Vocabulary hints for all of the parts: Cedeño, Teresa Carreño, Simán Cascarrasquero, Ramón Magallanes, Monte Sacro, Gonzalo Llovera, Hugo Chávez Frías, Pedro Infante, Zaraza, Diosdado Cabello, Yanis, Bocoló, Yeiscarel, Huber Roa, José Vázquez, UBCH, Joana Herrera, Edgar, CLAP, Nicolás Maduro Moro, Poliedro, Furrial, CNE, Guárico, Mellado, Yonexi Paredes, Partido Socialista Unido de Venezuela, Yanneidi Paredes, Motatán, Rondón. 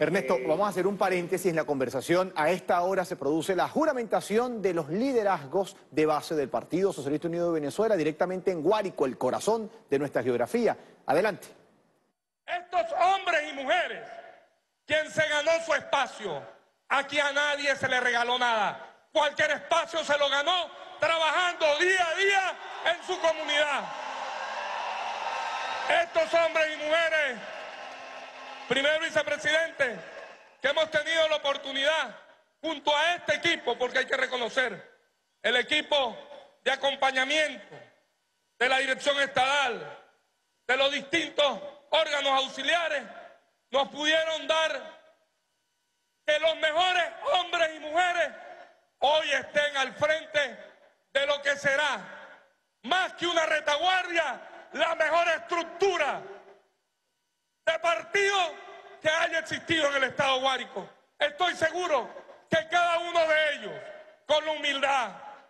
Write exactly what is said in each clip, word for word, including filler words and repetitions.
Ernesto, vamos a hacer un paréntesis en la conversación. A esta hora se produce la juramentación de los liderazgos de base del Partido Socialista Unido de Venezuela, directamente en Guárico, el corazón de nuestra geografía. Adelante. Estos hombres y mujeres, quien se ganó su espacio, aquí a nadie se le regaló nada. Cualquier espacio se lo ganó trabajando día a día en su comunidad. Estos hombres y mujeres, primero vicepresidente, que hemos tenido la oportunidad, junto a este equipo, porque hay que reconocer, el equipo de acompañamiento de la dirección estatal, de los distintos órganos auxiliares, nos pudieron dar que los mejores hombres y mujeres hoy estén al frente de lo que será, más que una retaguardia, la mejor estructura de partido que haya existido en el estado Guárico. Estoy seguro que cada uno de ellos, con la humildad,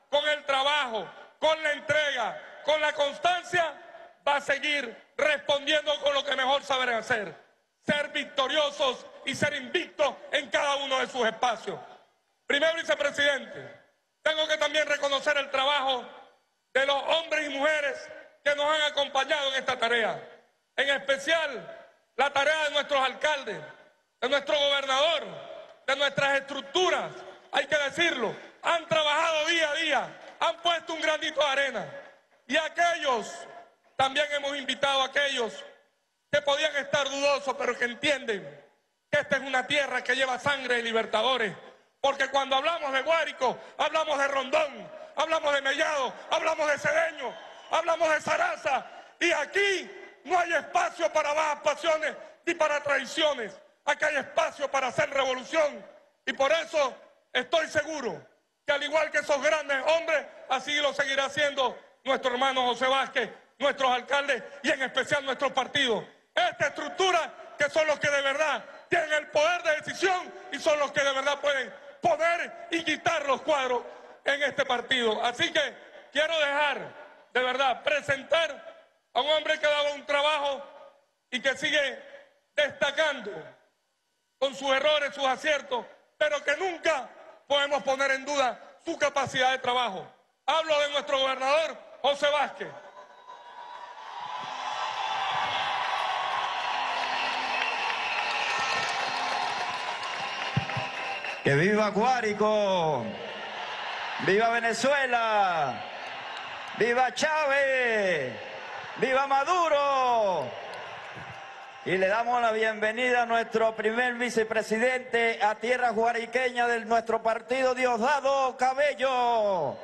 con el trabajo, con la entrega, con la constancia, va a seguir respondiendo con lo que mejor saben hacer: ser victoriosos y ser invictos en cada uno de sus espacios. Primero vicepresidente, tengo que también reconocer el trabajo de los hombres y mujeres que nos han acompañado en esta tarea, en especial la tarea de nuestros alcaldes, de nuestro gobernador, de nuestras estructuras. Hay que decirlo, han trabajado día a día, han puesto un granito de arena. Y aquellos, también hemos invitado a aquellos que podían estar dudosos, pero que entienden que esta es una tierra que lleva sangre de libertadores. Porque cuando hablamos de Guárico, hablamos de Rondón, hablamos de Mellado, hablamos de Cedeño, hablamos de Zaraza, y aquí no hay espacio para bajas pasiones ni para traiciones. Aquí hay espacio para hacer revolución. Y por eso estoy seguro que, al igual que esos grandes hombres, así lo seguirá haciendo nuestro hermano José Vázquez, nuestros alcaldes y en especial nuestros partidos. Esta estructura que son los que de verdad tienen el poder de decisión y son los que de verdad pueden poner y quitar los cuadros en este partido. Así que quiero dejar de verdad presentar a un hombre que ha dado un trabajo y que sigue destacando con sus errores, sus aciertos, pero que nunca podemos poner en duda su capacidad de trabajo. Hablo de nuestro gobernador, José Vázquez. ¡Que viva Guárico! ¡Viva Venezuela! ¡Viva Chávez! ¡Viva Maduro! Y le damos la bienvenida a nuestro primer vicepresidente a tierra guariqueña de nuestro partido, Diosdado Cabello.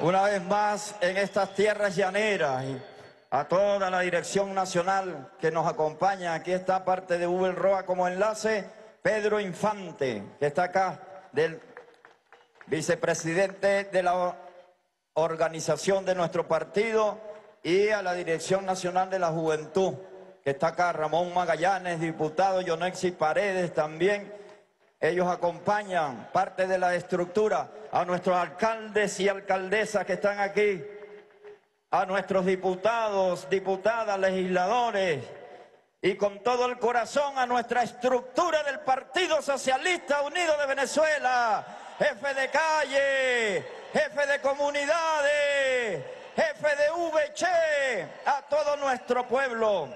Una vez más en estas tierras llaneras, y a toda la dirección nacional que nos acompaña. Aquí está parte de Huber Roa como enlace, Pedro Infante, que está acá, del vicepresidente de la organización de nuestro partido, y a la Dirección Nacional de la Juventud, que está acá Ramón Magallanes, diputado Yonexi Paredes también. Ellos acompañan parte de la estructura, a nuestros alcaldes y alcaldesas que están aquí, a nuestros diputados, diputadas, legisladores, y con todo el corazón a nuestra estructura del Partido Socialista Unido de Venezuela, jefe de calle, jefe de comunidades, jefe de U B C h, a todo nuestro pueblo.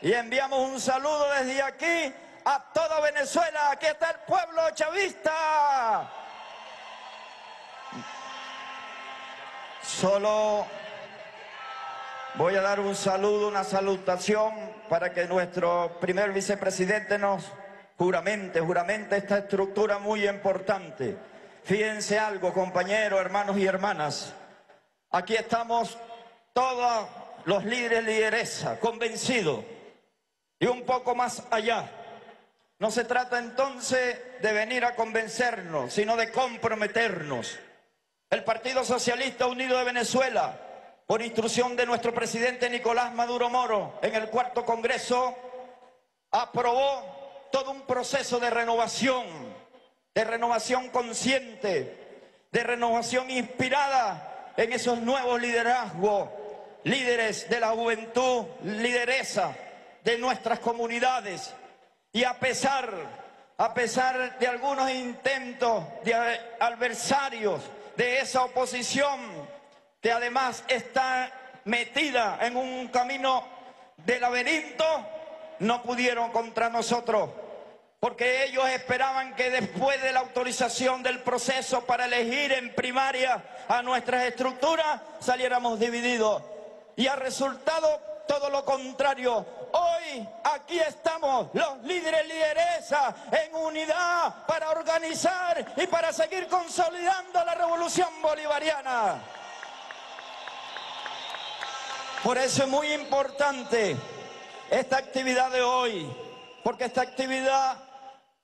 Y enviamos un saludo desde aquí a toda Venezuela. Aquí está el pueblo chavista. Solo voy a dar un saludo, una salutación, para que nuestro primer vicepresidente nos juramente, juramente esta estructura muy importante. Fíjense algo, compañeros, hermanos y hermanas. Aquí estamos todos los líderes, lideresas, convencidos. Y un poco más allá. No se trata entonces de venir a convencernos, sino de comprometernos. El Partido Socialista Unido de Venezuela, por instrucción de nuestro presidente Nicolás Maduro Moro, en el cuarto Congreso, aprobó todo un proceso de renovación. de renovación consciente, de renovación inspirada en esos nuevos liderazgos, líderes de la juventud, lideresa de nuestras comunidades, Y a pesar, a pesar de algunos intentos de adversarios de esa oposición, que además está metida en un camino de laberinto, no pudieron contra nosotros, porque ellos esperaban que después de la autorización del proceso para elegir en primaria a nuestras estructuras, saliéramos divididos. Y ha resultado todo lo contrario. Hoy aquí estamos los líderes y lideresas en unidad para organizar y para seguir consolidando la revolución bolivariana. Por eso es muy importante esta actividad de hoy, porque esta actividad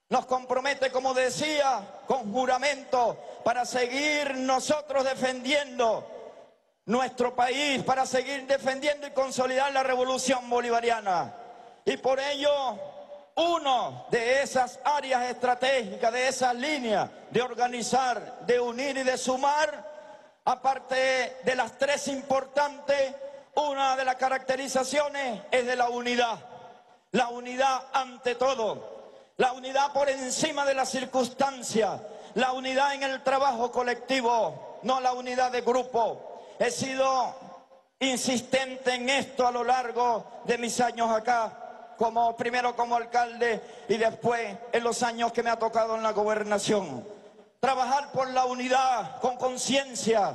nos compromete, como decía, con juramento, para seguir nosotros defendiendo nuestro país, para seguir defendiendo y consolidar la revolución bolivariana. Y por ello, uno de esas áreas estratégicas, de esas líneas de organizar, de unir y de sumar, aparte de las tres importantes, una de las caracterizaciones es de la unidad. La unidad ante todo. La unidad por encima de las circunstancias, la unidad en el trabajo colectivo, no la unidad de grupo. He sido insistente en esto a lo largo de mis años acá, como primero como alcalde y después en los años que me ha tocado en la gobernación. Trabajar por la unidad con conciencia,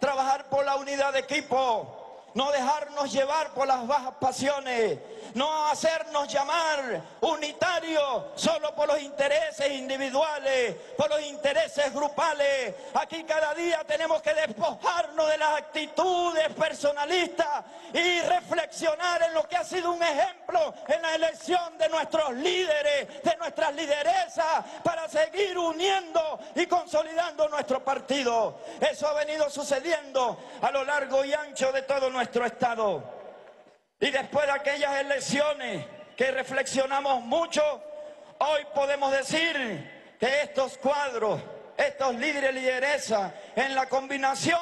trabajar por la unidad de equipo. No dejarnos llevar por las bajas pasiones, no hacernos llamar unitarios solo por los intereses individuales, por los intereses grupales. Aquí cada día tenemos que despojarnos de las actitudes personalistas y reflexionar en lo que ha sido un ejemplo en la elección de nuestros líderes, de nuestras lideresas, para seguir uniendo y consolidando nuestro partido. Eso ha venido sucediendo a lo largo y ancho de todo nuestro nuestro Estado. Y después de aquellas elecciones que reflexionamos mucho, hoy podemos decir que estos cuadros, estos líderes y lideresas, en la combinación,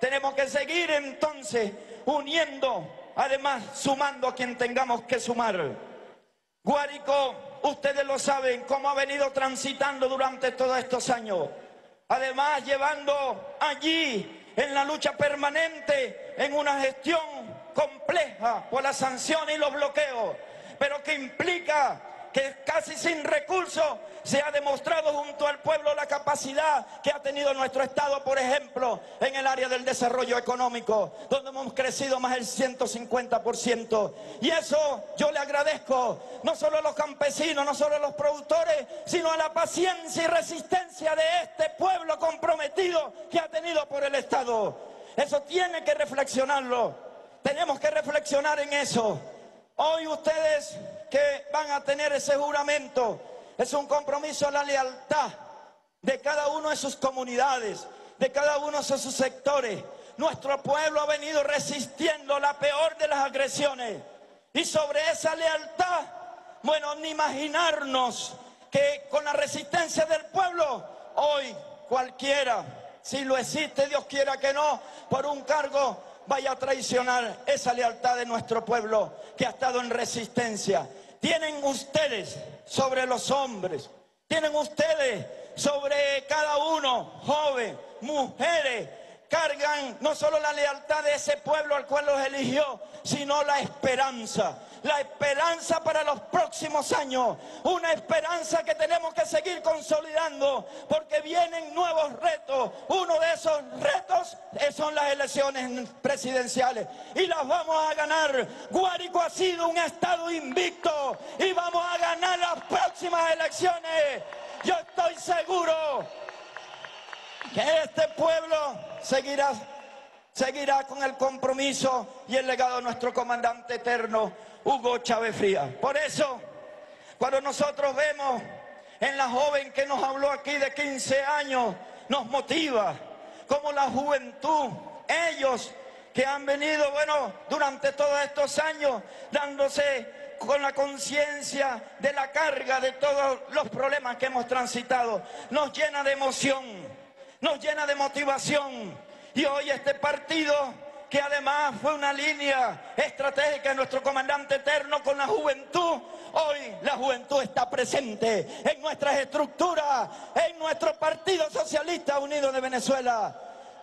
tenemos que seguir entonces uniendo, además sumando a quien tengamos que sumar. Guárico, ustedes lo saben, cómo ha venido transitando durante todos estos años, además llevando allí en la lucha permanente, en una gestión compleja por las sanciones y los bloqueos, pero que implica que casi sin recursos se ha demostrado junto al pueblo la capacidad que ha tenido nuestro Estado, por ejemplo, en el área del desarrollo económico, donde hemos crecido más del ciento cincuenta por ciento. Y eso yo le agradezco, no solo a los campesinos, no solo a los productores, sino a la paciencia y resistencia de este pueblo comprometido que ha tenido por el Estado. Eso tiene que reflexionarlo, tenemos que reflexionar en eso. Hoy ustedes que van a tener ese juramento, es un compromiso a la lealtad de cada uno de sus comunidades, de cada uno de sus sectores. Nuestro pueblo ha venido resistiendo la peor de las agresiones. Y sobre esa lealtad, bueno, ni imaginarnos que con la resistencia del pueblo, hoy cualquiera, si lo existe, Dios quiera que no, por un cargo vaya a traicionar esa lealtad de nuestro pueblo que ha estado en resistencia. Tienen ustedes sobre los hombres, tienen ustedes sobre cada uno, joven, mujeres, cargan no solo la lealtad de ese pueblo al cual los eligió, sino la esperanza, la esperanza para los próximos años, una esperanza que tenemos que seguir consolidando, porque vienen nuevos retos. Uno de esos retos son las elecciones presidenciales y las vamos a ganar. Guárico ha sido un estado invicto y vamos a ganar las próximas elecciones. Yo estoy seguro que este pueblo seguirá, seguirá con el compromiso y el legado de nuestro comandante eterno, Hugo Chávez Frías. Por eso, cuando nosotros vemos en la joven que nos habló aquí de quince años, nos motiva, como la juventud, ellos que han venido, bueno, durante todos estos años, dándose con la conciencia de la carga de todos los problemas que hemos transitado, nos llena de emoción, nos llena de motivación. Y hoy este partido que además fue una línea estratégica de nuestro comandante eterno con la juventud. Hoy la juventud está presente en nuestras estructuras, en nuestro Partido Socialista Unido de Venezuela.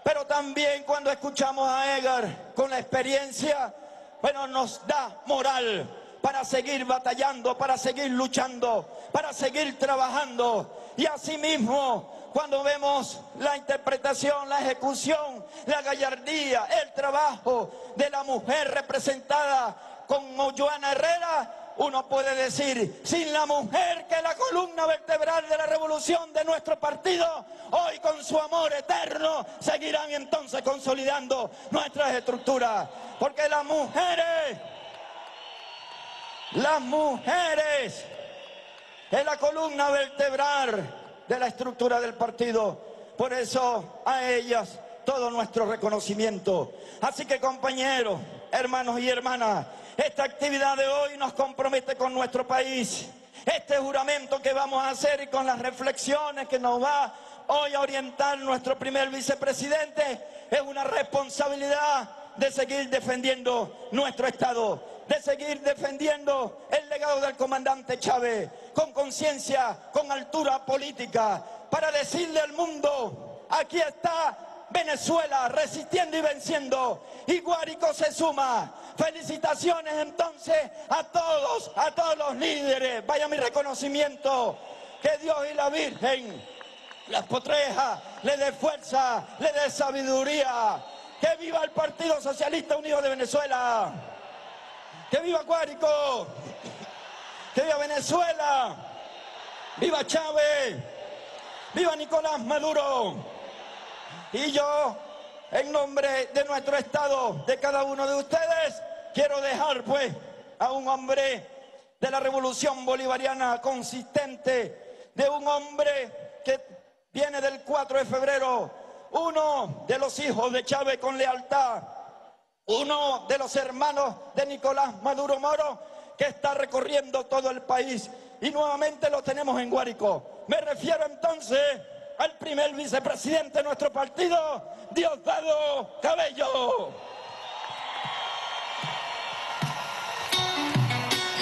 Pero también cuando escuchamos a Edgar con la experiencia, bueno, nos da moral para seguir batallando, para seguir luchando, para seguir trabajando. Y asimismo, cuando vemos la interpretación, la ejecución, la gallardía, el trabajo de la mujer representada como Joana Herrera, uno puede decir, sin la mujer que es la columna vertebral de la revolución de nuestro partido, hoy con su amor eterno seguirán entonces consolidando nuestras estructuras. Porque las mujeres... Las mujeres es la columna vertebral de la estructura del partido. Por eso a ellas todo nuestro reconocimiento. Así que compañeros, hermanos y hermanas, esta actividad de hoy nos compromete con nuestro país. Este juramento que vamos a hacer y con las reflexiones que nos va hoy a orientar nuestro primer vicepresidente es una responsabilidad de seguir defendiendo nuestro Estado, de seguir defendiendo el legado del comandante Chávez, con conciencia, con altura política, para decirle al mundo, aquí está Venezuela resistiendo y venciendo, y Guárico se suma. Felicitaciones entonces a todos, a todos los líderes, vaya mi reconocimiento, que Dios y la Virgen, las Potrejas, le dé fuerza, le dé sabiduría, que viva el Partido Socialista Unido de Venezuela. ¡Que viva Guárico! ¡Que viva Venezuela! ¡Viva Chávez! ¡Viva Nicolás Maduro! Y yo, en nombre de nuestro Estado, de cada uno de ustedes, quiero dejar pues a un hombre de la revolución bolivariana consistente, de un hombre que viene del cuatro de febrero, uno de los hijos de Chávez con lealtad, uno de los hermanos de Nicolás Maduro Moro, que está recorriendo todo el país, y nuevamente lo tenemos en Guárico. Me refiero entonces al primer vicepresidente de nuestro partido, Diosdado Cabello.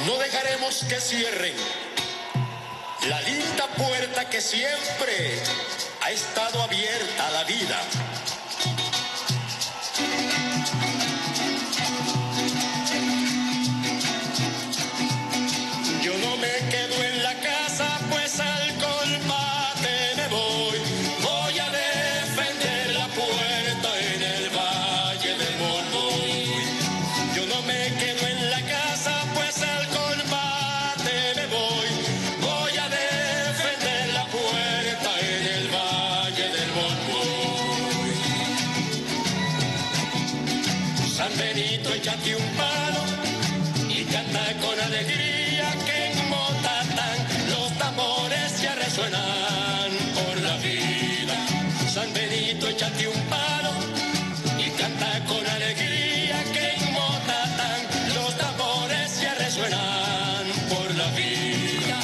No dejaremos que cierren la linda puerta que siempre ha estado abierta a la vida. Échate un palo y canta con alegría que en Motatán los tambores ya resuenan por la vida.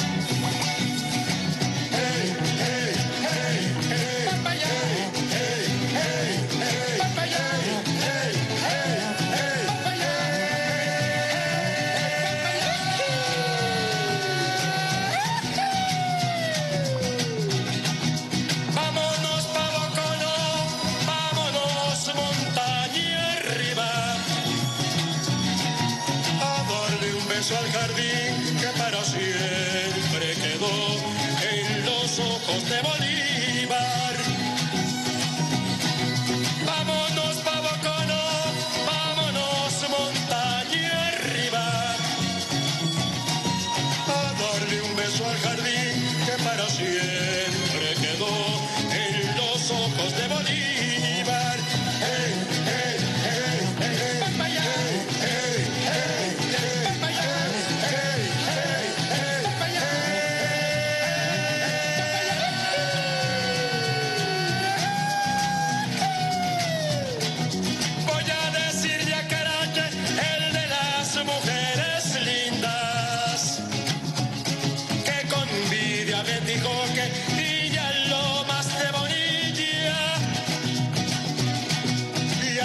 Hey, hey, hey, hey, papaya, hey, hey, hey, papaya, hey, hey, hey, papaya. Vámonos pa' Bocoló. Al jardín que para siempre quedó en los ojos de Bolívar. Vámonos pa' Bocoló, vámonos montaña arriba, a darle un beso al jardín que para siempre quedó en los ojos de Bolívar. Hey, hey, hey, hey, papaya, hey, hey, hey, hey, papaya.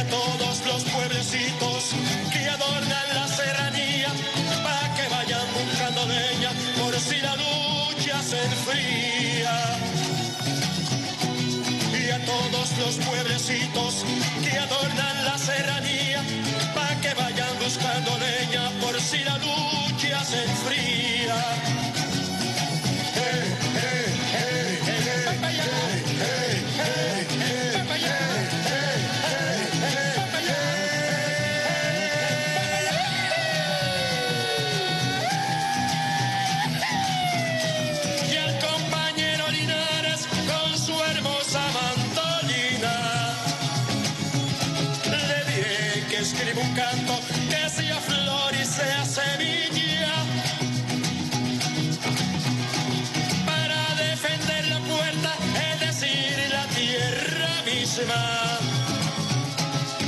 Todos los pueblos. ser fría. Y a todos los pueblecitos que adornan la serranía, pa' que vayan buscando leña por si la lucha se enfría. Hey, hey, hey, hey, hey, hey, hey, hey, hey.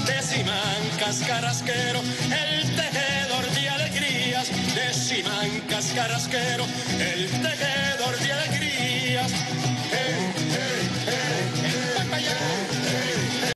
De Simán Cascarrasquero, el tejedor de alegrías. De Simán Cascarrasquero, el tejedor de alegrías. Hey, hey, hey, hey, hey, hey.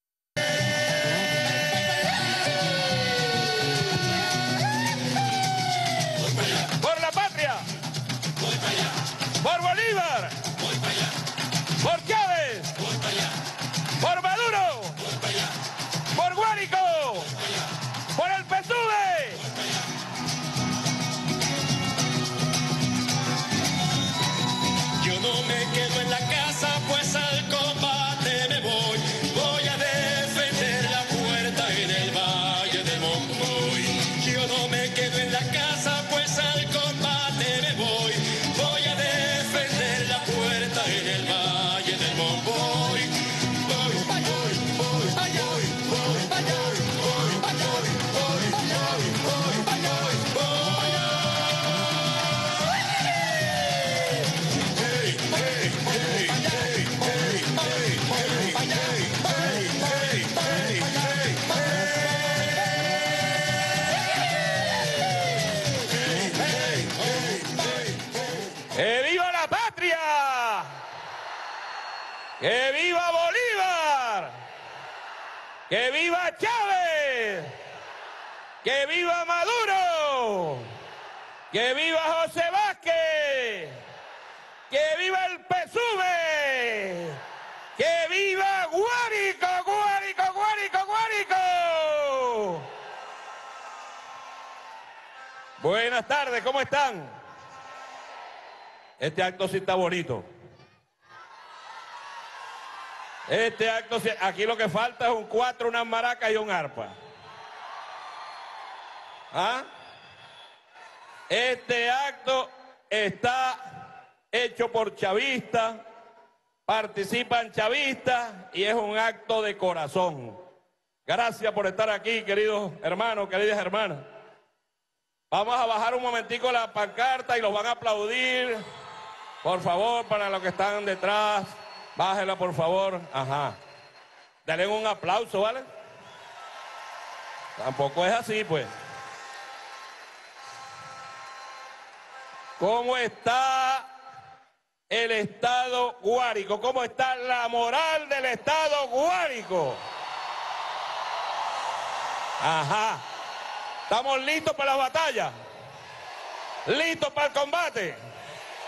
¡Que viva Bolívar! ¡Que viva Chávez! ¡Que viva Maduro! ¡Que viva José Vázquez! ¡Que viva el P S U V! ¡Que viva Guárico, Guárico, Guárico, Guárico! Buenas tardes, ¿cómo están? Este acto sí está bonito. Este acto, aquí lo que falta es un cuatro, una maraca y un arpa. ¿Ah? Este acto está hecho por chavistas, participan chavistas y es un acto de corazón. Gracias por estar aquí, queridos hermanos, queridas hermanas. Vamos a bajar un momentico la pancarta y los van a aplaudir. Por favor, para los que están detrás. Bájela, por favor. Ajá. Dale un aplauso, ¿vale? Tampoco es así, pues. ¿Cómo está el Estado Guárico? ¿Cómo está la moral del Estado Guárico? Ajá. ¿Estamos listos para la batalla? ¿Listos para el combate?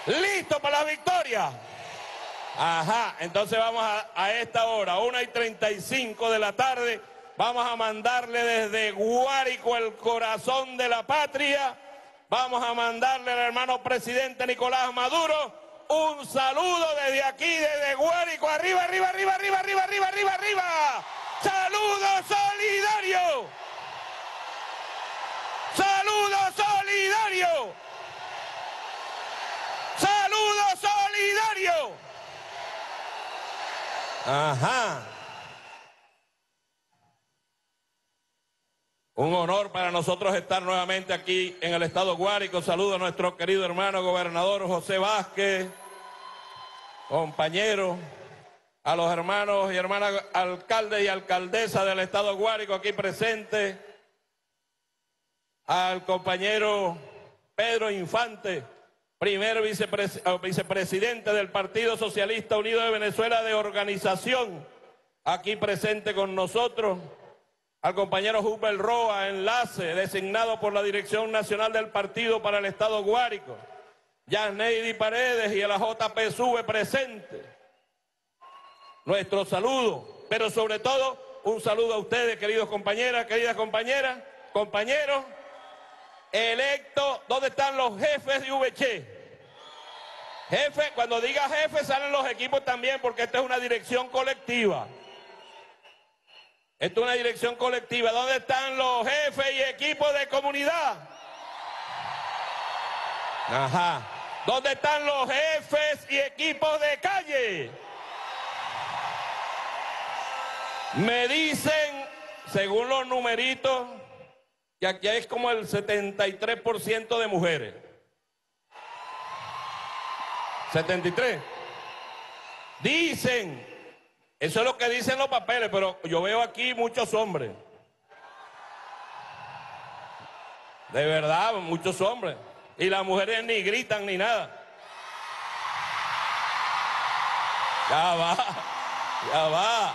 ¿Listos para la victoria? Ajá, entonces vamos a, a esta hora, una y treinta y cinco de la tarde, vamos a mandarle desde Guárico, el corazón de la patria, vamos a mandarle al hermano presidente Nicolás Maduro un saludo desde aquí, desde Guárico, arriba, arriba, arriba, arriba, arriba, arriba, arriba, arriba, saludo solidario, saludo solidario, saludo solidario. Ajá. Un honor para nosotros estar nuevamente aquí en el Estado Guárico. Saludo a nuestro querido hermano gobernador José Vázquez, compañero, a los hermanos y hermanas alcaldes y alcaldesas del Estado Guárico aquí presentes, al compañero Pedro Infante, primer vicepres vicepresidente del Partido Socialista Unido de Venezuela de organización, aquí presente con nosotros, al compañero Huber Roa, enlace, designado por la Dirección Nacional del Partido para el Estado Guárico, Yanneidi Paredes y a la J P sube presente. Nuestro saludo, pero sobre todo un saludo a ustedes, queridos compañeras, queridas compañeras, compañeros, electos. ¿Dónde están los jefes de U B C H? Jefe, cuando diga jefe salen los equipos también, porque esta es una dirección colectiva. Esta es una dirección colectiva. ¿Dónde están los jefes y equipos de comunidad? Ajá. ¿Dónde están los jefes y equipos de calle? Me dicen, según los numeritos, que aquí hay como el setenta y tres por ciento de mujeres. setenta y tres. Dicen, eso es lo que dicen los papeles, pero yo veo aquí muchos hombres. De verdad, muchos hombres. Y las mujeres ni gritan ni nada. Ya va, ya va.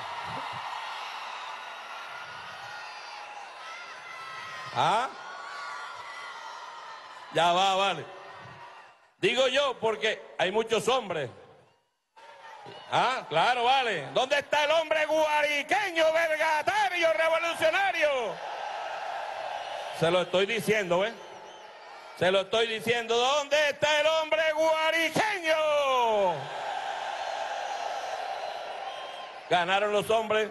¿Ah? Ya va, vale. Digo yo, porque hay muchos hombres. Ah, claro, vale. ¿Dónde está el hombre guariqueño, vergatario, revolucionario? Se lo estoy diciendo, ¿eh? Se lo estoy diciendo. ¿Dónde está el hombre guariqueño? Ganaron los hombres.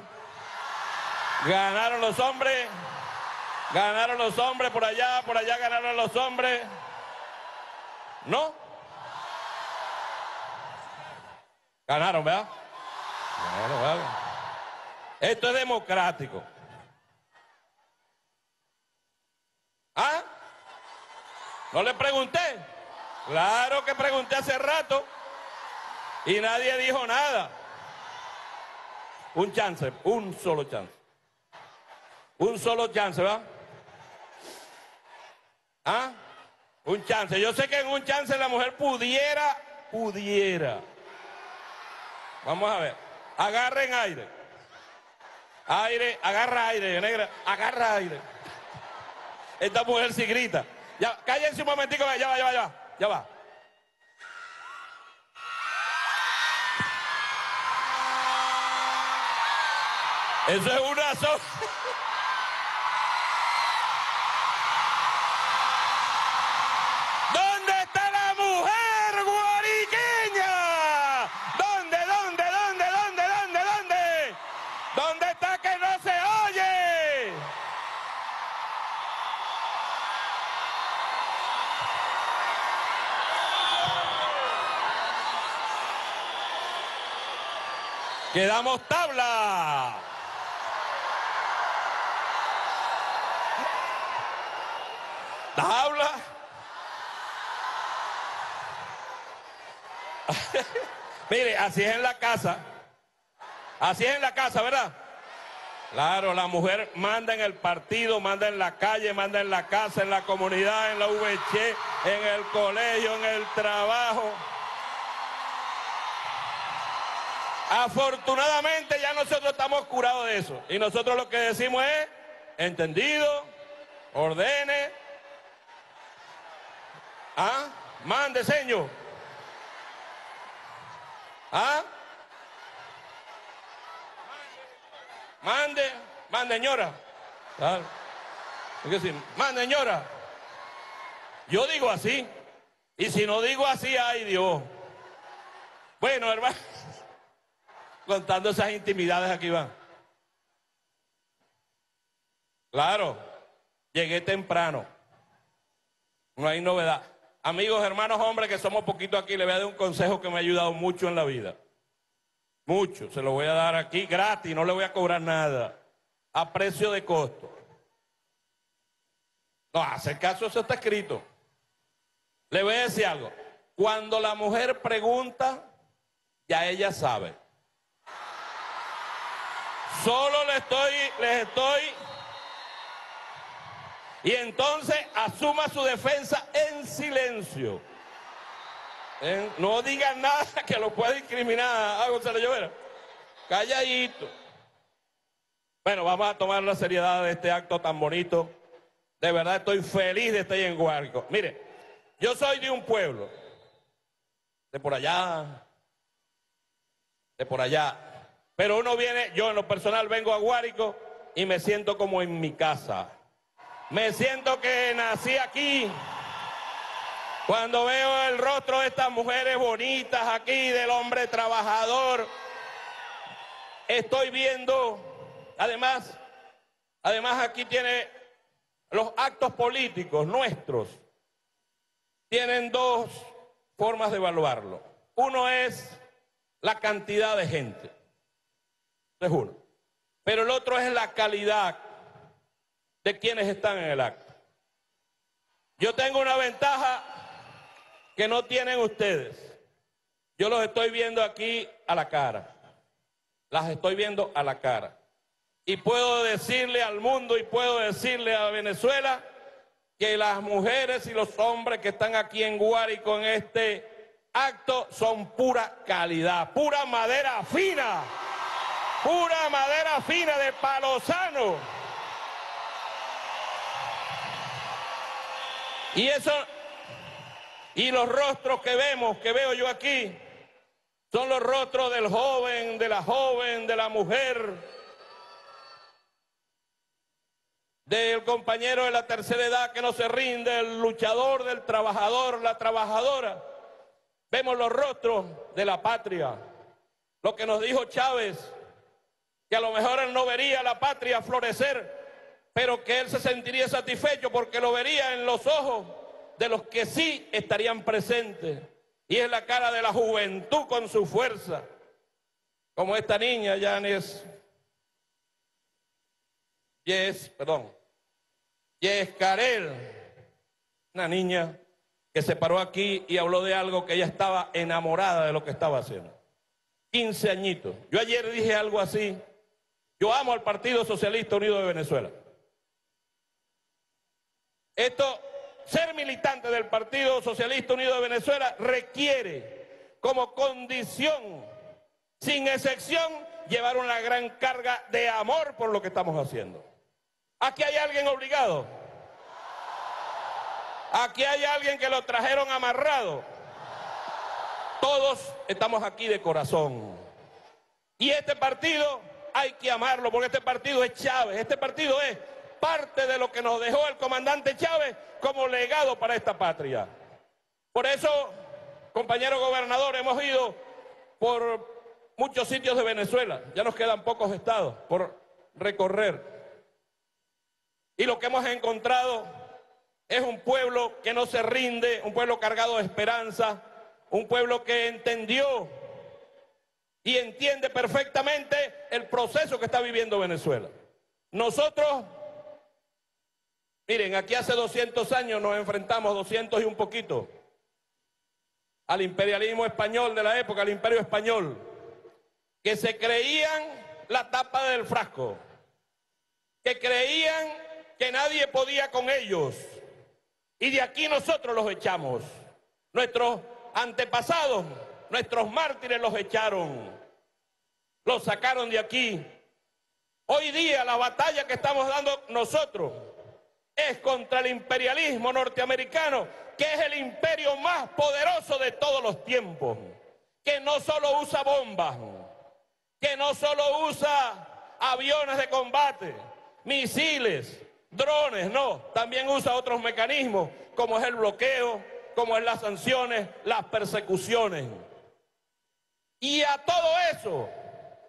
Ganaron los hombres. Ganaron los hombres por allá, por allá ganaron los hombres. ¿No? Ganaron, ¿verdad? Ganaron, ¿verdad? Esto es democrático. ¿Ah? ¿No le pregunté? Claro que pregunté hace rato y nadie dijo nada. Un chance, un solo chance. Un solo chance, ¿verdad? ¿Ah? Un chance. Yo sé que en un chance la mujer pudiera, pudiera. Vamos a ver. Agarren aire. Aire, agarra aire, negra. Agarra aire. Esta mujer sí grita. Ya, cállense un momentico. Ya va, ya va, ya va. Ya va. Eso es una sola. ¡Quedamos tabla! ¿Tabla? Mire, así es en la casa. Así es en la casa, ¿verdad? Claro, la mujer manda en el partido, manda en la calle, manda en la casa, en la comunidad, en la U B C H, en el colegio, en el trabajo. Afortunadamente ya nosotros estamos curados de eso. Y nosotros lo que decimos es, entendido, ordene, ¿ah? Mande, señor. ¿Ah? Mande, mande, señora. ¿Ah? Es que sí, mande, señora. Yo digo así. Y si no digo así, ay Dios. Bueno, hermano. Contando esas intimidades aquí van. Claro, llegué temprano. No hay novedad. Amigos, hermanos, hombres, que somos poquitos aquí, les voy a dar un consejo que me ha ayudado mucho en la vida. Mucho, se lo voy a dar aquí gratis, no le voy a cobrar nada. A precio de costo. No, hace caso, eso está escrito. Le voy a decir algo. Cuando la mujer pregunta, ya ella sabe. Solo les estoy, les estoy, y entonces asuma su defensa en silencio. ¿Eh? No digan nada que lo pueda incriminar a Gonzalo Llovera. Calladito. Bueno, vamos a tomar la seriedad de este acto tan bonito. De verdad estoy feliz de estar en Guárico. Mire, yo soy de un pueblo de por allá, de por allá. Pero uno viene, yo en lo personal vengo a Guárico y me siento como en mi casa. Me siento que nací aquí. Cuando veo el rostro de estas mujeres bonitas aquí, del hombre trabajador, estoy viendo, además, además aquí tiene los actos políticos nuestros, tienen dos formas de evaluarlo. Uno es la cantidad de gente, es uno, pero el otro es la calidad de quienes están en el acto. Yo tengo una ventaja que no tienen ustedes. Yo los estoy viendo aquí a la cara. Las estoy viendo a la cara. Y puedo decirle al mundo y puedo decirle a Venezuela que las mujeres y los hombres que están aquí en Guárico en este acto son pura calidad, pura madera fina, pura madera fina de palo sano. Y eso... Y los rostros que vemos, que veo yo aquí, son los rostros del joven, de la joven, de la mujer, del compañero de la tercera edad que no se rinde, el luchador, del trabajador, la trabajadora. Vemos los rostros de la patria. Lo que nos dijo Chávez, que a lo mejor él no vería a la patria florecer, pero que él se sentiría satisfecho porque lo vería en los ojos de los que sí estarían presentes, y es la cara de la juventud con su fuerza, como esta niña, Yanis, yes, perdón, Yeiscarel, una niña que se paró aquí y habló de algo que ella estaba enamorada de lo que estaba haciendo, quince añitos. Yo ayer dije algo así: yo amo al Partido Socialista Unido de Venezuela. Esto... Ser militante del Partido Socialista Unido de Venezuela requiere como condición, sin excepción, llevar una gran carga de amor por lo que estamos haciendo. ¿Aquí hay alguien obligado? ¿Aquí hay alguien que lo trajeron amarrado? Todos estamos aquí de corazón. Y este partido hay que amarlo, porque este partido es Chávez, este partido es parte de lo que nos dejó el comandante Chávez como legado para esta patria. Por eso, compañero gobernador, hemos ido por muchos sitios de Venezuela, ya nos quedan pocos estados por recorrer. Y lo que hemos encontrado es un pueblo que no se rinde, un pueblo cargado de esperanza, un pueblo que entendió y entiende perfectamente el proceso que está viviendo Venezuela. Nosotros... Miren, aquí hace doscientos años nos enfrentamos, doscientos y un poquito, al imperialismo español de la época, al imperio español, que se creían la tapa del frasco, que creían que nadie podía con ellos, y de aquí nosotros los echamos. Nuestros antepasados, nuestros mártires los echaron, los sacaron de aquí. Hoy día la batalla que estamos dando nosotros es contra el imperialismo norteamericano, que es el imperio más poderoso de todos los tiempos, que no solo usa bombas, que no solo usa aviones de combate, misiles, drones, no, también usa otros mecanismos, como es el bloqueo, como es las sanciones, las persecuciones. Y a todo eso,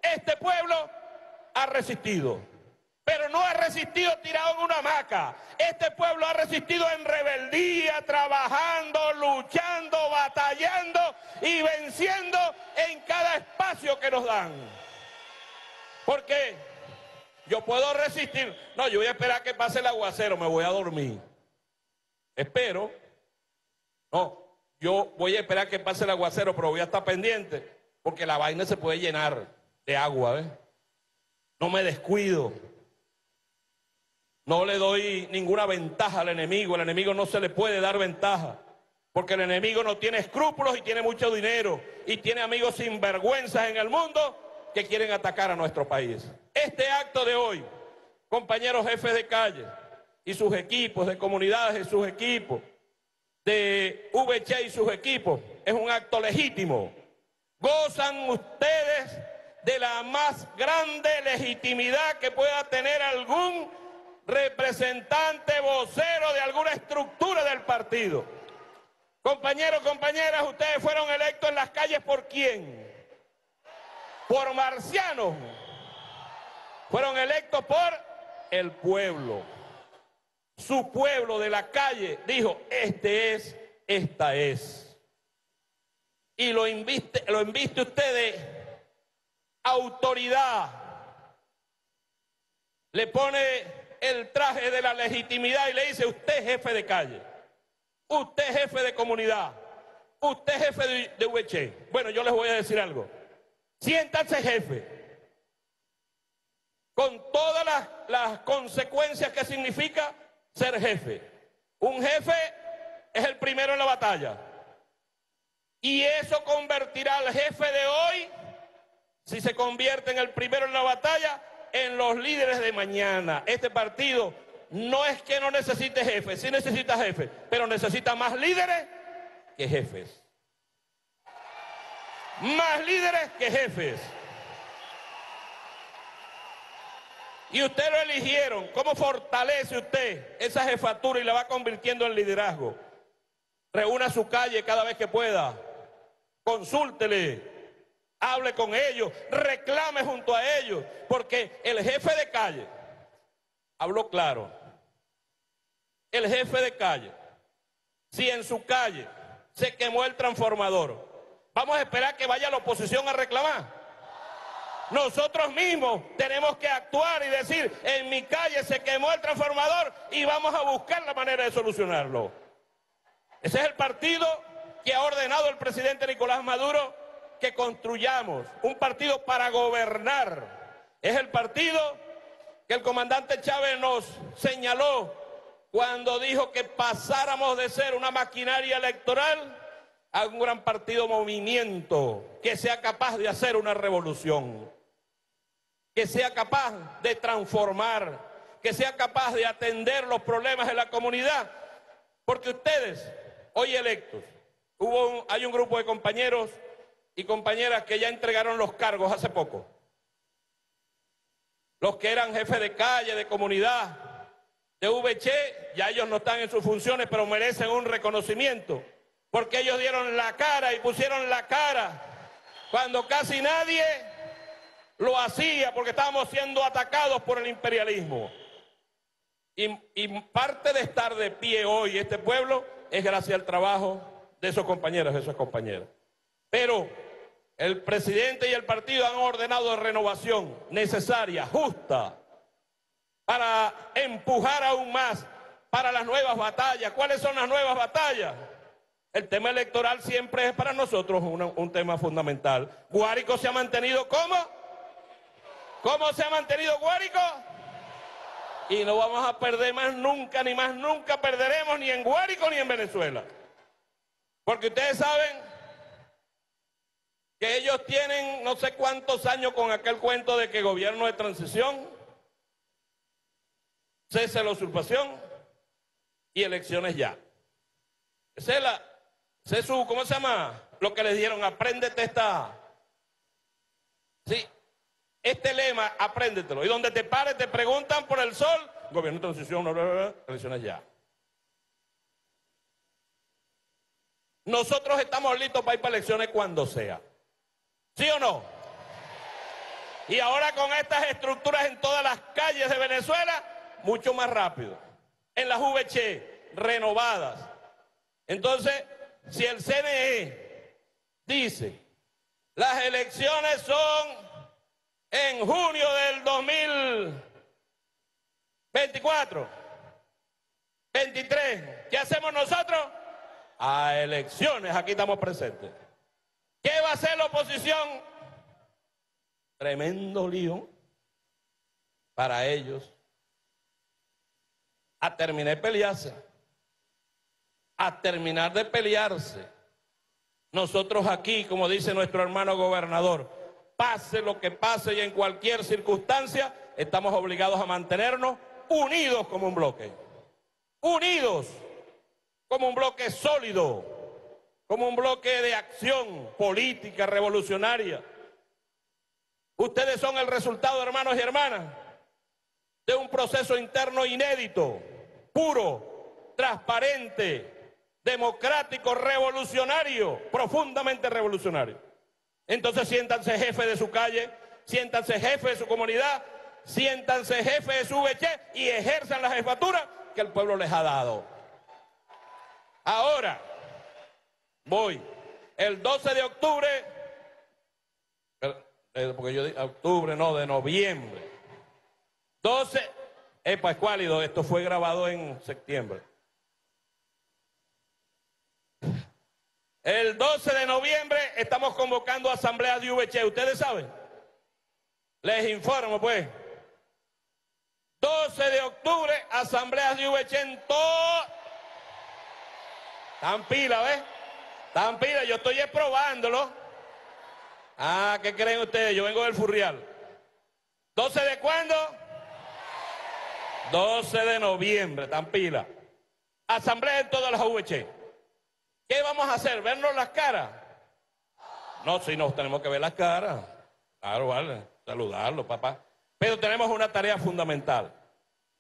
este pueblo ha resistido. Pero no ha resistido tirado en una hamaca. Este pueblo ha resistido en rebeldía, trabajando, luchando, batallando y venciendo en cada espacio que nos dan. Porque yo puedo resistir. No, yo voy a esperar que pase el aguacero, me voy a dormir. Espero. No, yo voy a esperar que pase el aguacero, pero voy a estar pendiente, porque la vaina se puede llenar de agua, ¿ves? No me descuido. No le doy ninguna ventaja al enemigo, al enemigo no se le puede dar ventaja, porque el enemigo no tiene escrúpulos y tiene mucho dinero, y tiene amigos sinvergüenzas en el mundo que quieren atacar a nuestro país. Este acto de hoy, compañeros jefes de calle y sus equipos de comunidades y sus equipos, de U B C h y sus equipos, es un acto legítimo. Gozan ustedes de la más grande legitimidad que pueda tener algún representante vocero de alguna estructura del partido. Compañeros, compañeras, ustedes fueron electos en las calles ¿por quién? Por marcianos. Fueron electos por el pueblo. Su pueblo de la calle dijo, este es, esta es. Y lo inviste, lo inviste usted de autoridad. Le pone el traje de la legitimidad y le dice, usted es jefe de calle. Usted es jefe de comunidad. Usted es jefe de, de U B C h. Bueno, yo les voy a decir algo. Siéntanse jefe. Con todas las, las consecuencias que significa ser jefe. Un jefe es el primero en la batalla. Y eso convertirá al jefe de hoy, si se convierte en el primero en la batalla, en los líderes de mañana. Este partido no es que no necesite jefes, sí necesita jefes, pero necesita más líderes que jefes. Más líderes que jefes. Y usted lo eligieron. ¿Cómo fortalece usted esa jefatura y la va convirtiendo en liderazgo? Reúna su calle cada vez que pueda. Consúltele. Hable con ellos. Reclame junto a ellos. Porque el jefe de calle habló claro. El jefe de calle. Si en su calle se quemó el transformador, ¿vamos a esperar que vaya la oposición a reclamar? Nosotros mismos tenemos que actuar y decir, en mi calle se quemó el transformador y vamos a buscar la manera de solucionarlo. Ese es el partido que ha ordenado el presidente Nicolás Maduro que construyamos, un partido para gobernar. Es el partido que el comandante Chávez nos señaló cuando dijo que pasáramos de ser una maquinaria electoral a un gran partido movimiento que sea capaz de hacer una revolución, que sea capaz de transformar, que sea capaz de atender los problemas de la comunidad. Porque ustedes, hoy electos, hubo un, hay un grupo de compañeros y compañeras que ya entregaron los cargos hace poco. Los que eran jefes de calle, de comunidad, de U B C h, ya ellos no están en sus funciones, pero merecen un reconocimiento. Porque ellos dieron la cara y pusieron la cara cuando casi nadie lo hacía, porque estábamos siendo atacados por el imperialismo. Y, y parte de estar de pie hoy este pueblo es gracias al trabajo de esos compañeros, de esas compañeras. Pero el presidente y el partido han ordenado renovación necesaria, justa, para empujar aún más para las nuevas batallas. ¿Cuáles son las nuevas batallas? El tema electoral siempre es para nosotros una, un tema fundamental. Guárico se ha mantenido ¿cómo? ¿Cómo se ha mantenido Guárico? Y no vamos a perder más nunca, ni más nunca perderemos ni en Guárico ni en Venezuela. Porque ustedes saben que ellos tienen no sé cuántos años con aquel cuento de que gobierno de transición, cese la usurpación y elecciones ya. Esa es la... ¿Cómo se llama? Lo que les dieron, apréndete esta... Sí, este lema, apréndetelo. Y donde te pares te preguntan por el sol, gobierno de transición, bla, bla, bla, elecciones ya. Nosotros estamos listos para ir para elecciones cuando sea. ¿Sí o no? Y ahora con estas estructuras en todas las calles de Venezuela, mucho más rápido. En las U B C h, renovadas. Entonces... si el C N E dice, las elecciones son en junio del dos mil veinticuatro, veintitrés, ¿qué hacemos nosotros? A elecciones, aquí estamos presentes. ¿Qué va a hacer la oposición? Tremendo lío para ellos. A terminar de pelearse. A terminar de pelearse. Nosotros aquí, como dice nuestro hermano gobernador, pase lo que pase y en cualquier circunstancia, estamos obligados a mantenernos unidos como un bloque. Unidos. como un bloque sólido, como un bloque de acción política revolucionaria. Ustedes son el resultado, hermanos y hermanas, de un proceso interno inédito, puro, transparente, democrático, revolucionario, profundamente revolucionario. Entonces siéntanse jefe de su calle, siéntanse jefe de su comunidad, siéntanse jefe de su U B C H y ejerzan la jefatura que el pueblo les ha dado. Ahora, voy, el doce de octubre, porque yo digo octubre, no, de noviembre. doce, eh, Pascuálido, esto fue grabado en septiembre. El doce de noviembre estamos convocando asambleas de U B C H, ustedes saben. Les informo pues. doce de octubre, asambleas de U B C H en todo. Tan pila, ¿ves? Tan pila, yo estoy probándolo. Ah, ¿qué creen ustedes? Yo vengo del Furrial. ¿doce de cuándo? doce de noviembre, tan pila. Asamblea en todas las U B C H. ¿Qué vamos a hacer? ¿Vernos las caras? No, si nos tenemos que ver las caras. Claro, vale. Saludarlo, papá. Pero tenemos una tarea fundamental.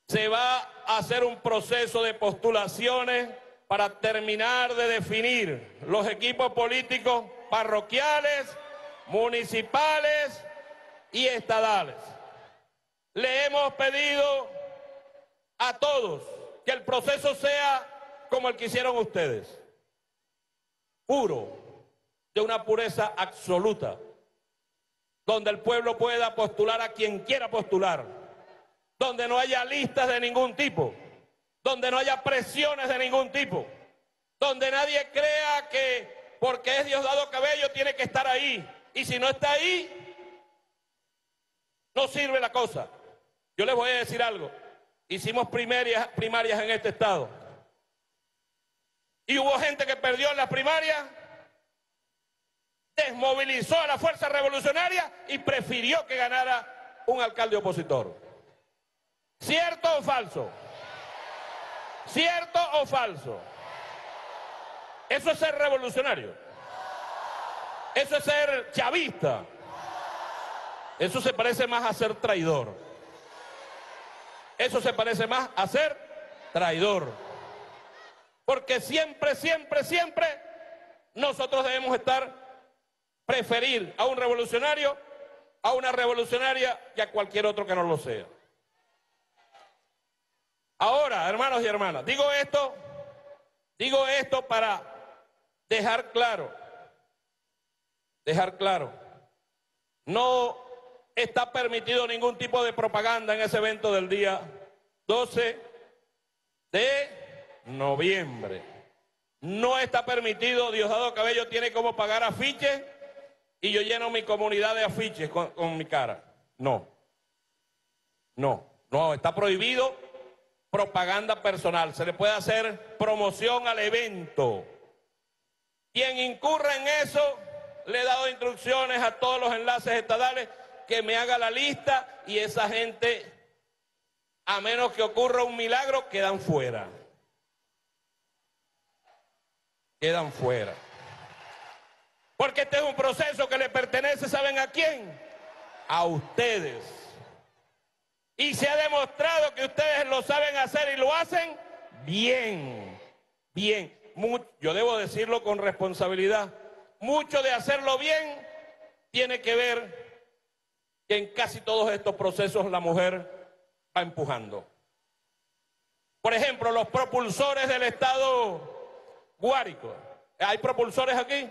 Se va a hacer un proceso de postulaciones para terminar de definir los equipos políticos parroquiales, municipales y estadales. Le hemos pedido a todos que el proceso sea como el que hicieron ustedes, puro, de una pureza absoluta, donde el pueblo pueda postular a quien quiera postular, donde no haya listas de ningún tipo, donde no haya presiones de ningún tipo, donde nadie crea que porque es Diosdado Cabello tiene que estar ahí. Y si no está ahí, no sirve la cosa. Yo les voy a decir algo. Hicimos primarias, primarias en este estado. Y hubo gente que perdió en las primarias, desmovilizó a la fuerza revolucionaria y prefirió que ganara un alcalde opositor. ¿Cierto o falso? ¿Cierto o falso? Eso es ser revolucionario. Eso es ser chavista. Eso se parece más a ser traidor. Eso se parece más a ser traidor. Porque siempre, siempre, siempre nosotros debemos estar, preferir a un revolucionario, a una revolucionaria y a cualquier otro que no lo sea. Ahora, hermanos y hermanas, digo esto, digo esto para dejar claro. Dejar claro, no está permitido ningún tipo de propaganda en ese evento del día doce de noviembre. No está permitido, Diosdado Cabello tiene como pagar afiches y yo lleno mi comunidad de afiches con, con mi cara. No, no, no, está prohibido propaganda personal, se le puede hacer promoción al evento. Quien incurra en eso... Le he dado instrucciones a todos los enlaces estadales que me haga la lista y esa gente, a menos que ocurra un milagro, quedan fuera. Quedan fuera. Porque este es un proceso que le pertenece, ¿saben a quién? A ustedes. Y se ha demostrado que ustedes lo saben hacer y lo hacen bien. Bien. Yo debo decirlo con responsabilidad. Mucho de hacerlo bien tiene que ver que en casi todos estos procesos la mujer va empujando. Por ejemplo, los propulsores del estado Guárico. ¿Hay propulsores aquí?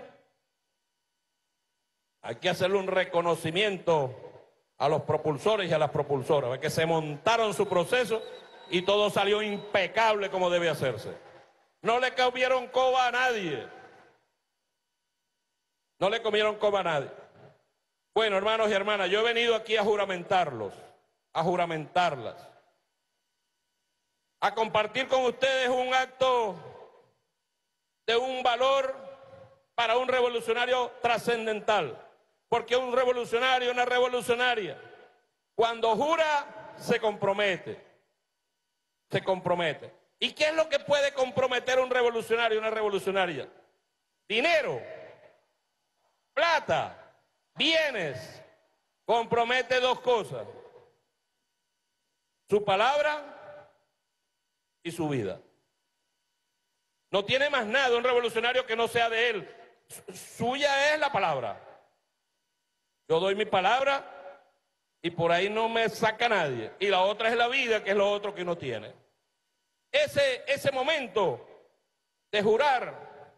Hay que hacerle un reconocimiento a los propulsores y a las propulsoras, que se montaron su proceso y todo salió impecable como debe hacerse. No le cayeron coba a nadie. No le comieron coba a nadie. Bueno, hermanos y hermanas, yo he venido aquí a juramentarlos, a juramentarlas, a compartir con ustedes un acto de un valor para un revolucionario trascendental. Porque un revolucionario, una revolucionaria, cuando jura, se compromete. Se compromete. ¿Y qué es lo que puede comprometer un revolucionario, una revolucionaria? Dinero, plata, bienes. Compromete dos cosas: su palabra y su vida. No tiene más nada un revolucionario que no sea de él. Suya es la palabra. Yo doy mi palabra y por ahí no me saca nadie. Y la otra es la vida, que es lo otro que uno tiene. Ese, ese momento de jurar,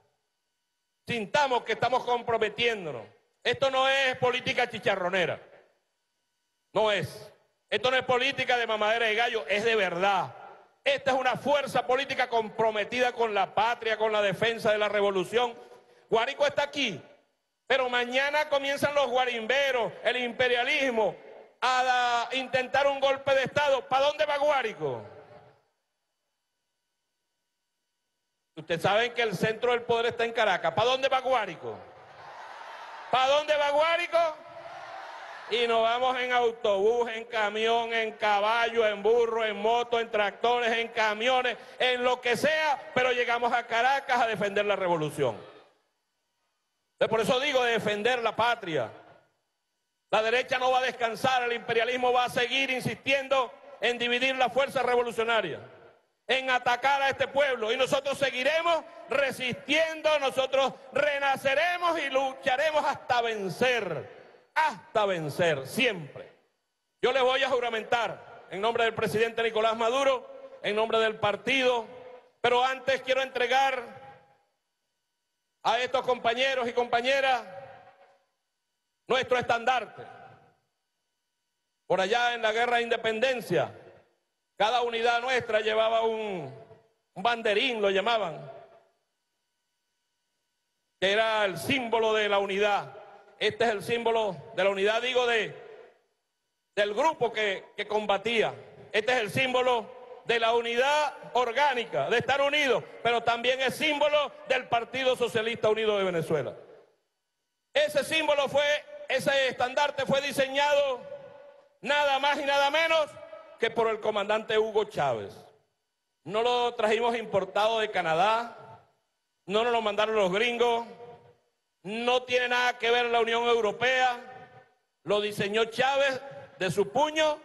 sintamos que estamos comprometiéndonos. Esto no es política chicharronera. No es. Esto no es política de mamadera de gallo, es de verdad. Esta es una fuerza política comprometida con la patria, con la defensa de la revolución. Guárico está aquí, pero mañana comienzan los guarimberos, el imperialismo, a da, intentar un golpe de Estado. ¿Para dónde va Guárico? Ustedes saben que el centro del poder está en Caracas. ¿Para dónde va Guárico? ¿Para dónde va Guárico? Y nos vamos en autobús, en camión, en caballo, en burro, en moto, en tractores, en camiones, en lo que sea, pero llegamos a Caracas a defender la revolución. Por eso digo de defender la patria. La derecha no va a descansar, el imperialismo va a seguir insistiendo en dividir la fuerza revolucionaria, en atacar a este pueblo. Y nosotros seguiremos resistiendo, nosotros renaceremos y lucharemos hasta vencer, hasta vencer, siempre. Yo les voy a juramentar en nombre del presidente Nicolás Maduro, en nombre del partido, pero antes quiero entregar a estos compañeros y compañeras nuestro estandarte. Por allá en la guerra de independencia, cada unidad nuestra llevaba un, un banderín, lo llamaban, que era el símbolo de la unidad. Este es el símbolo de la unidad, digo, de, del grupo que, que combatía. Este es el símbolo de la unidad orgánica, de estar unidos, pero también es símbolo del Partido Socialista Unido de Venezuela. Ese símbolo fue, ese estandarte fue diseñado nada más y nada menos que por el comandante Hugo Chávez. No lo trajimos importado de Canadá, no nos lo mandaron los gringos, no tiene nada que ver la Unión Europea, lo diseñó Chávez de su puño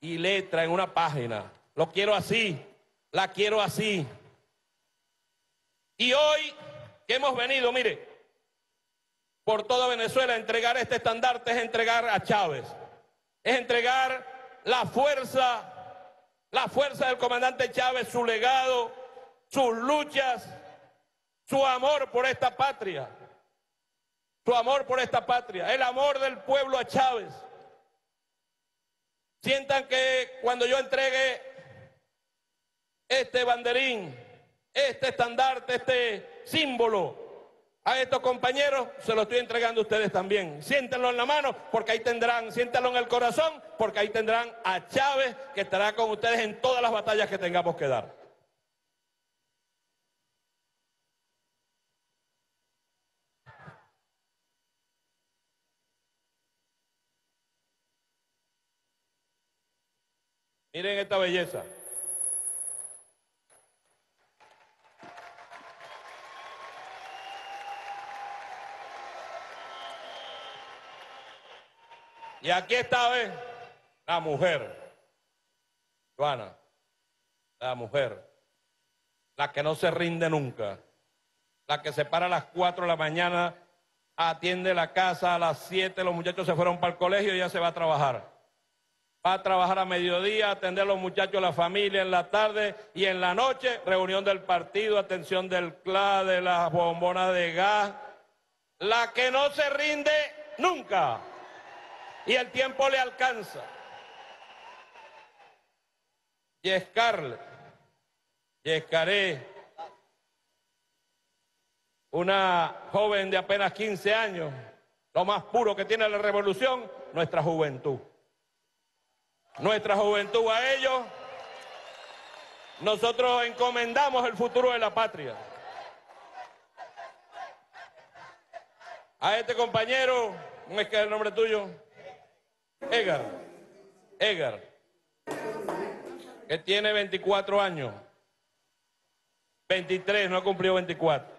y letra en una página. Lo quiero así, la quiero así. Y hoy que hemos venido, mire, por toda Venezuela, entregar este estandarte es entregar a Chávez, es entregar la fuerza, la fuerza del comandante Chávez, su legado, sus luchas, su amor por esta patria, su amor por esta patria, el amor del pueblo a Chávez. Sientan que cuando yo entregue este banderín, este estandarte, este símbolo a estos compañeros, se lo estoy entregando a ustedes también. Siéntenlo en la mano, porque ahí tendrán, siéntenlo en el corazón, porque ahí tendrán a Chávez, que estará con ustedes en todas las batallas que tengamos que dar. Miren esta belleza. Y aquí está, ¿ves? La mujer, Joana, la mujer, la que no se rinde nunca, la que se para a las cuatro de la mañana, atiende la casa a las siete, los muchachos se fueron para el colegio y ya se va a trabajar. Va a trabajar a mediodía, atender a los muchachos, a la familia en la tarde y en la noche, reunión del partido, atención del C L A P, de las bombonas de gas, la que no se rinde nunca. Y el tiempo le alcanza. Yeiscarel, Yeiscarel, una joven de apenas quince años, lo más puro que tiene la revolución, nuestra juventud. Nuestra juventud a ellos, nosotros encomendamos el futuro de la patria. A este compañero, ¿cómo es que es el nombre tuyo? Edgar, Edgar, que tiene veinticuatro años, veintitrés, no ha cumplido veinticuatro.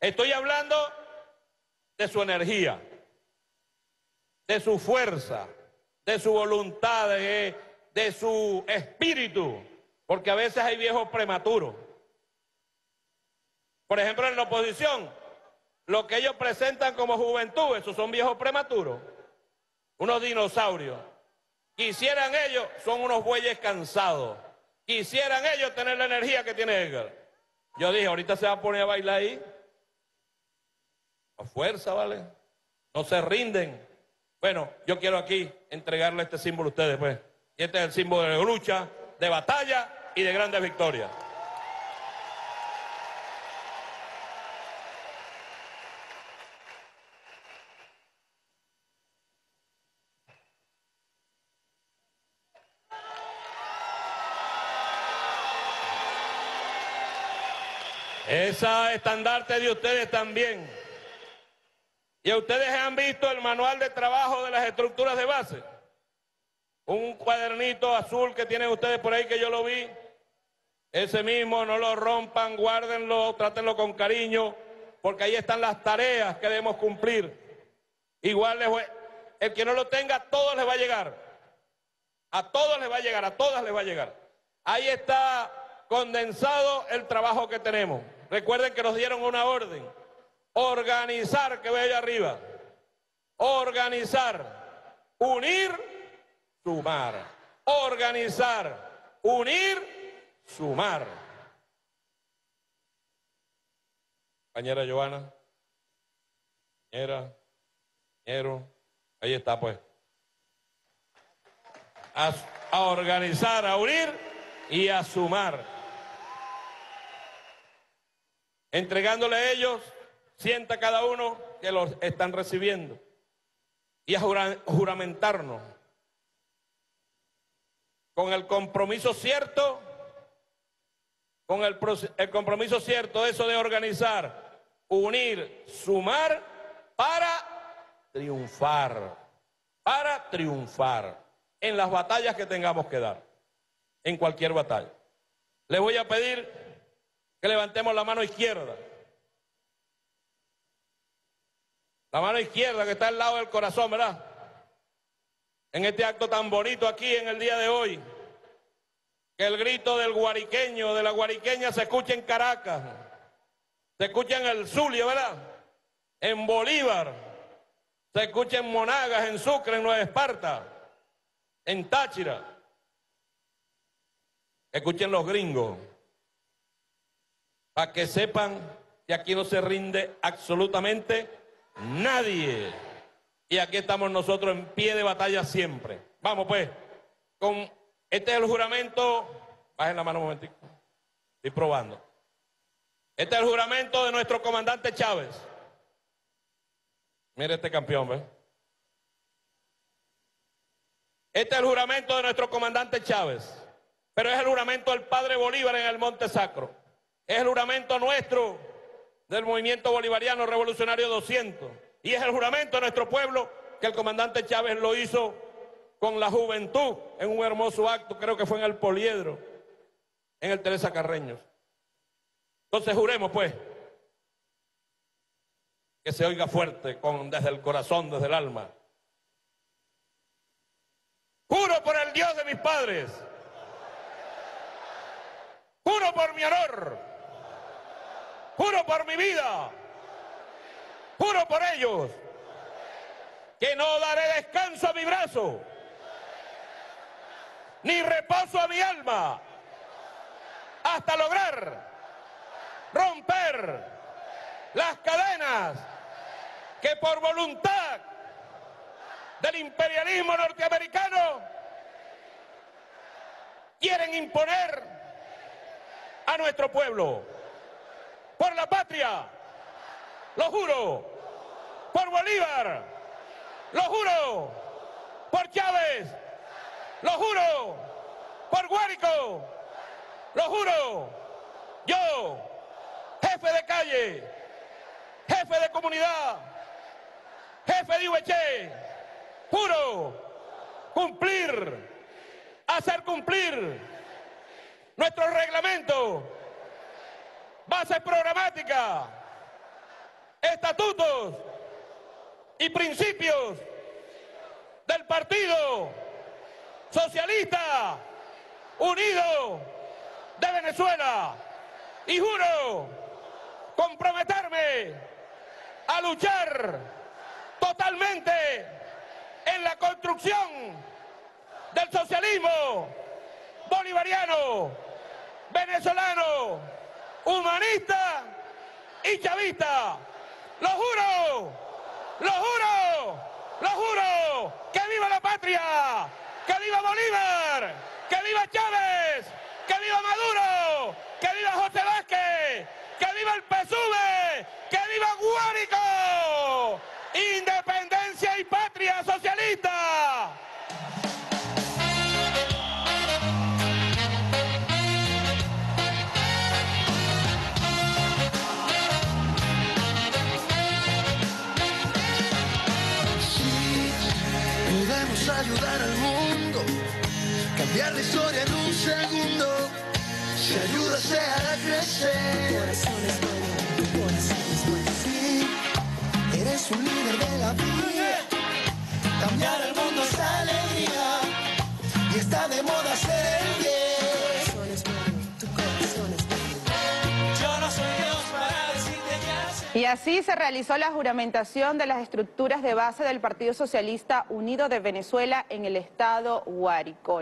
Estoy hablando de su energía, de su fuerza, de su voluntad, de, de su espíritu, porque a veces hay viejos prematuros. Por ejemplo, en la oposición, lo que ellos presentan como juventud, esos son viejos prematuros, unos dinosaurios. Quisieran ellos, son unos bueyes cansados. Quisieran ellos tener la energía que tiene Edgar. Yo dije, ahorita se va a poner a bailar ahí. A fuerza, ¿vale? No se rinden. Bueno, yo quiero aquí entregarle este símbolo a ustedes, pues. Y este es el símbolo de lucha, de batalla y de grandes victorias. Esa estandarte de ustedes también. Y ustedes han visto el manual de trabajo de las estructuras de base. Un cuadernito azul que tienen ustedes por ahí que yo lo vi. Ese mismo, no lo rompan, guárdenlo, trátenlo con cariño, porque ahí están las tareas que debemos cumplir. Igual les voy, el que no lo tenga, a todos les va a llegar. A todos les va a llegar, a todas les va a llegar. Ahí está condensado el trabajo que tenemos. Recuerden que nos dieron una orden. Organizar, que vaya arriba. Organizar, unir, sumar. Organizar, unir, sumar. Compañera Joana. Compañera. Compañero. Ahí está, pues. A, a organizar, a unir y a sumar. Entregándole a ellos, sienta cada uno que los están recibiendo, y a juramentarnos con el compromiso cierto, con el, el compromiso cierto, eso de organizar, unir, sumar para triunfar, para triunfar en las batallas que tengamos que dar, en cualquier batalla. Les voy a pedir que levantemos la mano izquierda. La mano izquierda que está al lado del corazón, ¿verdad? En este acto tan bonito aquí en el día de hoy. Que el grito del guariqueño, de la guariqueña se escuche en Caracas. Se escucha en el Zulia, ¿verdad? En Bolívar. Se escucha en Monagas, en Sucre, en Nueva Esparta. En Táchira. Escuchen los gringos. Para que sepan que aquí no se rinde absolutamente nadie. Y aquí estamos nosotros en pie de batalla siempre. Vamos pues, con este es el juramento, bajen la mano un momentico, estoy probando. Este es el juramento de nuestro comandante Chávez. Mire este campeón, ¿ves? Este es el juramento de nuestro comandante Chávez, pero es el juramento del padre Bolívar en el Monte Sacro. Es el juramento nuestro del movimiento bolivariano revolucionario doscientos. Y es el juramento de nuestro pueblo que el comandante Chávez lo hizo con la juventud en un hermoso acto, creo que fue en el Poliedro, en el Teresa Carreños. Entonces juremos pues, que se oiga fuerte con, desde el corazón, desde el alma. Juro por el Dios de mis padres. Juro por mi honor. Juro por mi vida, juro por ellos, que no daré descanso a mi brazo, ni reposo a mi alma, hasta lograr romper las cadenas que por voluntad del imperialismo norteamericano quieren imponer a nuestro pueblo. Por la patria, lo juro. Por Bolívar, lo juro. Por Chávez, lo juro. Por Guárico, lo juro. Yo, jefe de calle, jefe de comunidad, jefe de U B C H, juro cumplir, hacer cumplir nuestro reglamento, bases programáticas, estatutos y principios del Partido Socialista Unido de Venezuela, y juro comprometerme a luchar totalmente en la construcción del socialismo bolivariano, venezolano, humanista y chavista. ¡Lo juro! ¡Lo juro! ¡Lo juro! ¡Que viva la patria! ¡Que viva Bolívar! ¡Que viva Chávez! ¡Que viva Maduro! ¡Que viva José Vázquez! ¡Que viva el P S U V! ¡Que viva Guárico! ¡Independencia y patria socialista! Ayudar al mundo, cambiar la historia en un segundo. Si ayuda se hará crecer. Tu corazón es bueno, tu corazón es bueno. Sí, eres un líder de la vida. Cambiar el mundo es alegría. Y está de moda ser el bien. Tu corazón es bueno, tu corazón es bueno. Yo no soy Dios para decirte ya. Y así se realizó la juramentación de las estructuras de base del Partido Socialista Unido de Venezuela en el estado Guárico.